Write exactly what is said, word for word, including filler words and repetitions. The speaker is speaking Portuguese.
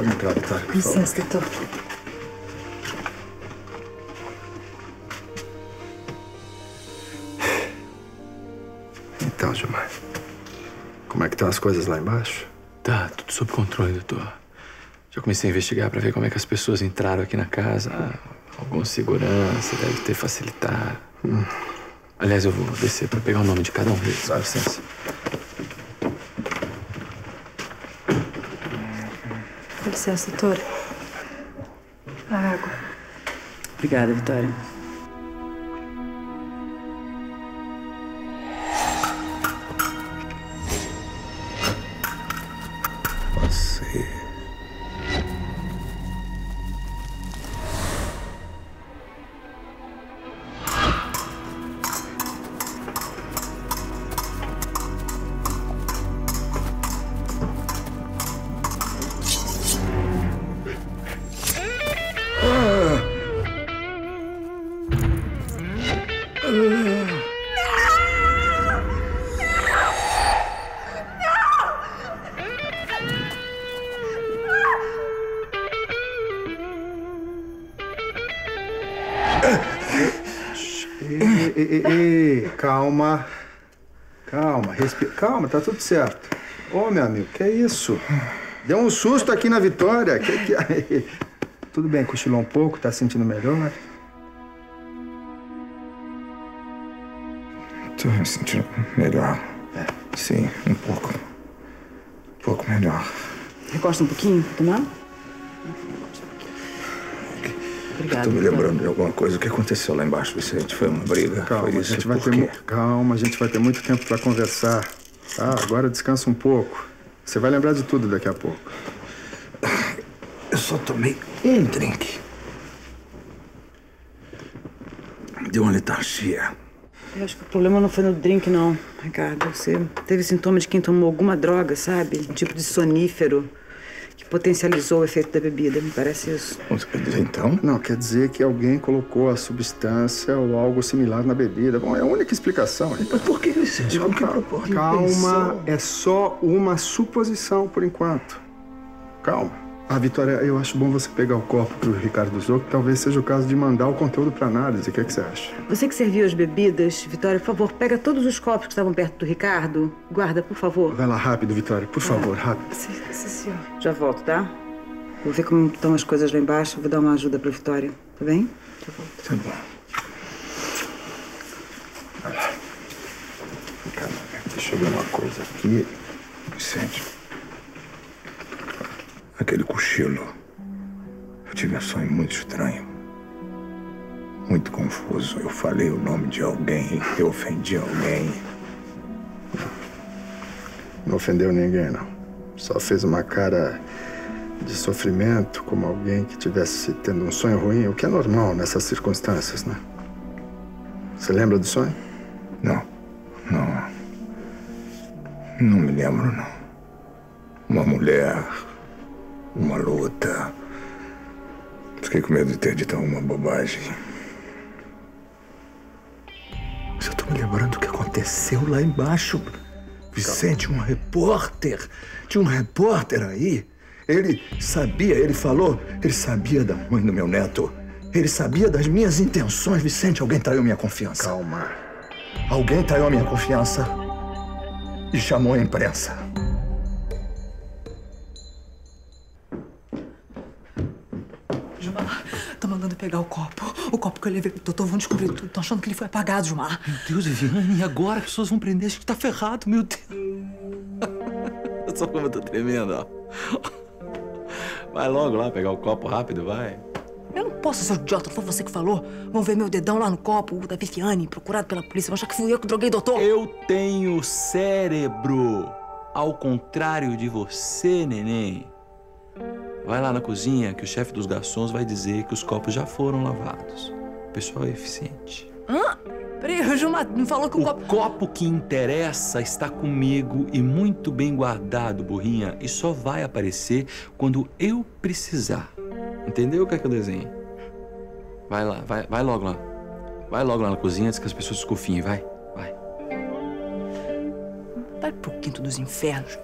Pode entrar, Vitória, por favor. Licença, doutor. Então, Gilmar, como é que estão as coisas lá embaixo? Tá, tudo sob controle, doutor. Já comecei a investigar pra ver como é que as pessoas entraram aqui na casa. Ah, algum segurança deve ter facilitado. Hum. Aliás, eu vou descer pra pegar o nome de cada um deles. Dá licença. Com licença, doutora. A água. Obrigada, Vitória. Você... Ei, ei, ei, ei, calma. Calma, respira. Calma, tá tudo certo. Ô, oh, meu amigo, que é isso? Deu um susto aqui na Vitória. Que, que... Tudo bem, cochilou um pouco, tá sentindo melhor, né? Tô me sentindo melhor. É. Sim, um pouco. Um pouco melhor. Recosta um pouquinho, tomar? Obrigado, eu tô me lembrando de alguma coisa. O que aconteceu lá embaixo, Vicente? Foi uma briga? Calma, foi isso? A gente vai ter mu... Calma, a gente vai ter muito tempo pra conversar. Tá? Agora descansa um pouco. Você vai lembrar de tudo daqui a pouco. Eu só tomei um drink. Deu uma letargia. Eu acho que o problema não foi no drink, não, Ricardo. Você teve sintoma de quem tomou alguma droga, sabe? Um tipo de sonífero. Potencializou o efeito da bebida, me parece isso. Você quer dizer então? Não, quer dizer que alguém colocou a substância ou algo similar na bebida. Bom, é a única explicação. Mas por que isso? De qualquer propósito. Calma, é só uma suposição por enquanto. Calma. Ah, Vitória, eu acho bom você pegar o copo que o Ricardo usou, que talvez seja o caso de mandar o conteúdo para análise. O que é que você acha? Você que serviu as bebidas, Vitória, por favor, pega todos os copos que estavam perto do Ricardo. Guarda, por favor. Vai lá, rápido, Vitória. Por favor, ah, rápido. Sim, sim, senhor. Já volto, tá? Vou ver como estão as coisas lá embaixo. Vou dar uma ajuda pra Vitória, tá bem? Já volto. Tá bom. Vai lá. Calma, deixa eu ver uma coisa aqui. Vicente. Aquele cochilo, eu tive um sonho muito estranho, muito confuso. Eu falei o nome de alguém, eu ofendi alguém. Não ofendeu ninguém, não. Só fez uma cara de sofrimento, como alguém que estivesse tendo um sonho ruim, o que é normal nessas circunstâncias, né? Você lembra do sonho? Não, não. Não me lembro, não. Uma mulher... Uma luta. Fiquei com medo de ter dito alguma bobagem. Mas eu tô me lembrando do que aconteceu lá embaixo. Vicente, um repórter. Tinha um repórter aí. Ele sabia, ele falou, ele sabia da mãe do meu neto. Ele sabia das minhas intenções. Vicente, alguém traiu minha confiança. Calma. Alguém traiu a minha confiança e chamou a imprensa. Gilmar, tá mandando pegar o copo. O copo que eu levei pro doutor, vão descobrir tudo. Estão achando que ele foi apagado, Gilmar. Meu Deus, Viviane, e agora as pessoas vão prender? Acho que tá ferrado, meu Deus. Só como eu tô tremendo, ó. Vai logo lá pegar o copo rápido, vai. Eu não posso, seu idiota, não foi você que falou. Vão ver meu dedão lá no copo, o da Viviane, procurado pela polícia. Vão achar que fui eu que droguei o doutor. Eu tenho cérebro, ao contrário de você, neném. Vai lá na cozinha que o chefe dos garçons vai dizer que os copos já foram lavados. O pessoal é eficiente. Hã? Peraí, o Gilmar me falou que o, o copo... O copo que interessa está comigo e muito bem guardado, burrinha. E só vai aparecer quando eu precisar. Entendeu o que é que eu desenho? Vai lá, vai, vai logo lá. Vai logo lá na cozinha antes que as pessoas desconfiem, vai. Vai. Vai pro quinto dos infernos.